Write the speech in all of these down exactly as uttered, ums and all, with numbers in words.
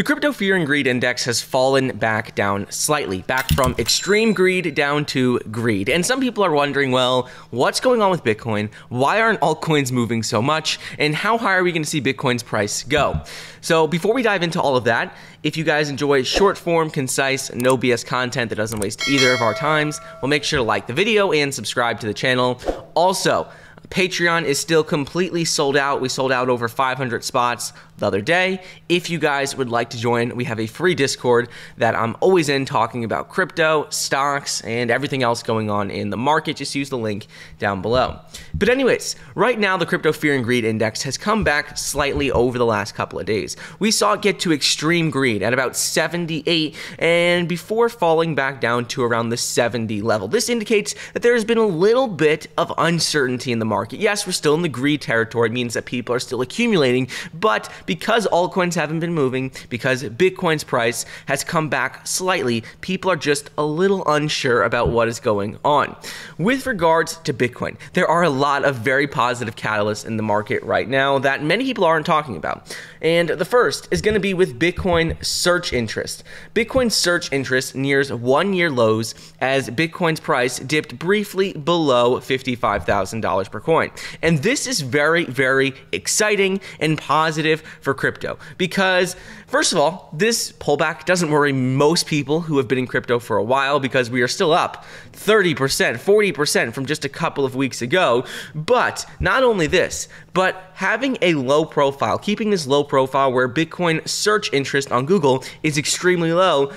The Crypto Fear and Greed Index has fallen back down slightly, back from extreme greed down to greed. And some people are wondering, well, what's going on with Bitcoin? Why aren't altcoins moving so much? And how high are we going to see Bitcoin's price go? So before we dive into all of that, if you guys enjoy short form, concise, no B S content that doesn't waste either of our times, well, make sure to like the video and subscribe to the channel. Also, Patreon is still completely sold out. We sold out over five hundred spots the other day. If you guys would like to join, we have a free Discord that I'm always in talking about crypto, stocks, and everything else going on in the market. Just use the link down below. But anyways, right now the Crypto Fear and Greed Index has come back slightly over the last couple of days. We saw it get to extreme greed at about seventy-eight and before falling back down to around the seventy level. This indicates that there has been a little bit of uncertainty in the market. Yes, we're still in the greed territory. It means that people are still accumulating, but because altcoins haven't been moving, because Bitcoin's price has come back slightly, people are just a little unsure about what is going on. With regards to Bitcoin, there are a lot of very positive catalysts in the market right now that many people aren't talking about. And the first is going to be with Bitcoin search interest. Bitcoin search interest nears one-year lows as Bitcoin's price dipped briefly below fifty-five thousand dollars per coin. And this is very, very exciting and positive for crypto because, first of all, this pullback doesn't worry most people who have been in crypto for a while because we are still up thirty percent, forty percent from just a couple of weeks ago. But not only this, but having a low profile, keeping this low profile where Bitcoin search interest on Google is extremely low,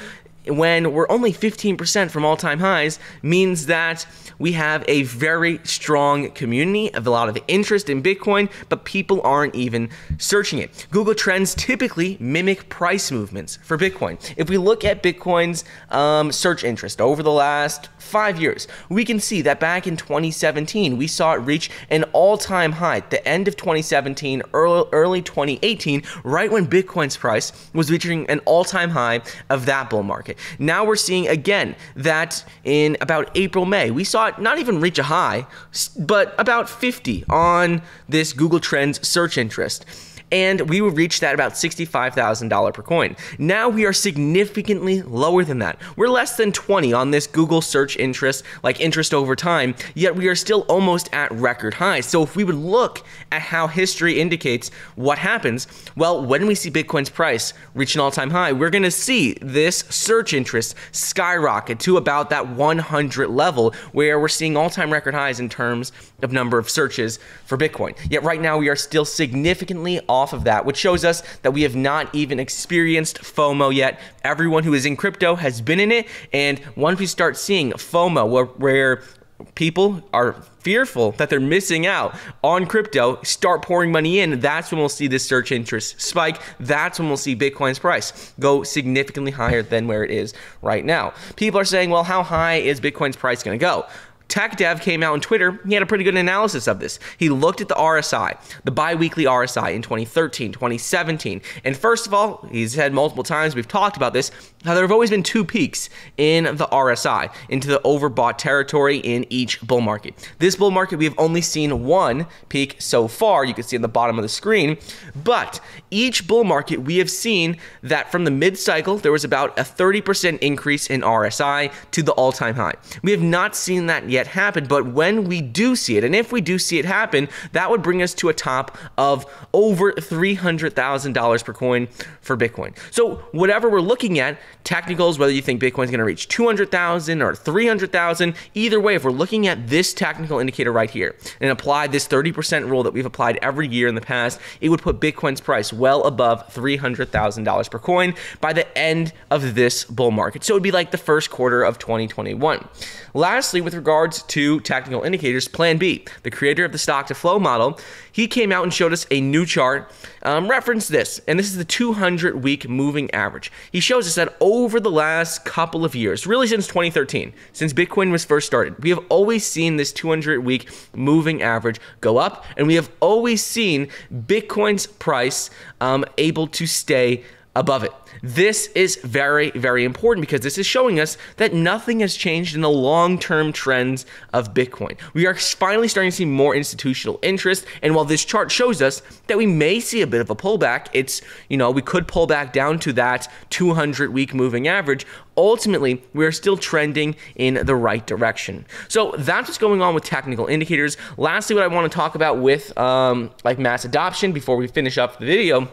when we're only fifteen percent from all-time highs, means that we have a very strong community of a lot of interest in Bitcoin, but people aren't even searching it. Google Trends typically mimic price movements for Bitcoin. If we look at Bitcoin's um, search interest over the last five years, we can see that back in twenty seventeen, we saw it reach an all-time high at the end of twenty seventeen, early, early twenty eighteen, right when Bitcoin's price was reaching an all-time high of that bull market. Now we're seeing again that in about April, May, we saw it not even reach a high, but about fifty on this Google Trends search interest. And we would reach that about sixty-five thousand dollars per coin. Now we are significantly lower than that. We're less than twenty on this Google search interest, like interest over time, yet we are still almost at record highs. So if we would look at how history indicates what happens, well, when we see Bitcoin's price reach an all-time high, we're gonna see this search interest skyrocket to about that one hundred level where we're seeing all-time record highs in terms of number of searches for Bitcoin. Yet right now we are still significantly off Off of that, which shows us that we have not even experienced FOMO yet. Everyone who is in crypto has been in it, and once we start seeing FOMO, where, where people are fearful that they're missing out on crypto, start pouring money in, that's when we'll see this search interest spike. That's when we'll see Bitcoin's price go significantly higher than where it is right now. People are saying, well, how high is Bitcoin's price going to go? TechDev came out on Twitter. He had a pretty good analysis of this. He looked at the R S I, the biweekly R S I in twenty thirteen, twenty seventeen. And first of all, he's had multiple times, we've talked about this, how there have always been two peaks in the R S I, into the overbought territory in each bull market. This bull market, we have only seen one peak so far. You can see in the bottom of the screen. But each bull market, we have seen that from the mid-cycle, there was about a thirty percent increase in R S I to the all-time high. We have not seen that yet happen, but when we do see it, and if we do see it happen, that would bring us to a top of over three hundred thousand dollars per coin for Bitcoin. So whatever we're looking at, technicals, whether you think Bitcoin's going to reach two hundred thousand or three hundred thousand, either way, if we're looking at this technical indicator right here and apply this thirty percent rule that we've applied every year in the past, it would put Bitcoin's price well above three hundred thousand dollars per coin by the end of this bull market. So it would be like the first quarter of twenty twenty-one. Lastly, with regards to technical indicators, Plan B, the creator of the stock to flow model, he came out and showed us a new chart, um, referenced this, and this is the two hundred week moving average. He shows us that over the last couple of years, really since twenty thirteen, since Bitcoin was first started, we have always seen this two hundred week moving average go up, and we have always seen Bitcoin's price um, able to stay above it. This is very, very important because this is showing us that nothing has changed in the long-term trends of Bitcoin. We are finally starting to see more institutional interest, and while this chart shows us that we may see a bit of a pullback, it's, you know, we could pull back down to that two hundred week moving average. Ultimately, we're still trending in the right direction. So that's what's going on with technical indicators. Lastly, what I want to talk about with um, like mass adoption before we finish up the video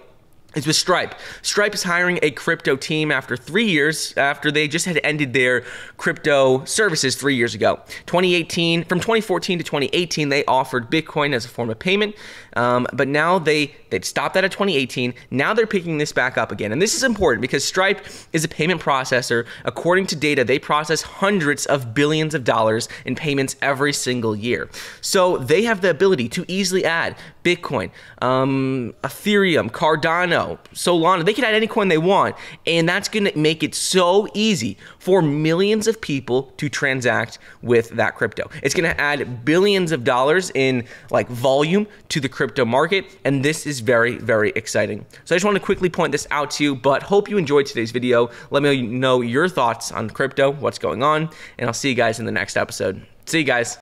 is with Stripe. Stripe is hiring a crypto team after three years after they just had ended their crypto services three years ago. twenty eighteen, from twenty fourteen to twenty eighteen, they offered Bitcoin as a form of payment, um, but now they they stopped that at twenty eighteen. Now they're picking this back up again, and this is important because Stripe is a payment processor. According to data, they process hundreds of billions of dollars in payments every single year. So they have the ability to easily add Bitcoin, um, Ethereum, Cardano, Solana. They can add any coin they want, and that's going to make it so easy for millions of people to transact with that crypto. It's going to add billions of dollars in like volume to the crypto market, and this is very, very exciting. So I just want to quickly point this out to you, but hope you enjoyed today's video. Let me know your thoughts on crypto, what's going on, and I'll see you guys in the next episode. See you guys.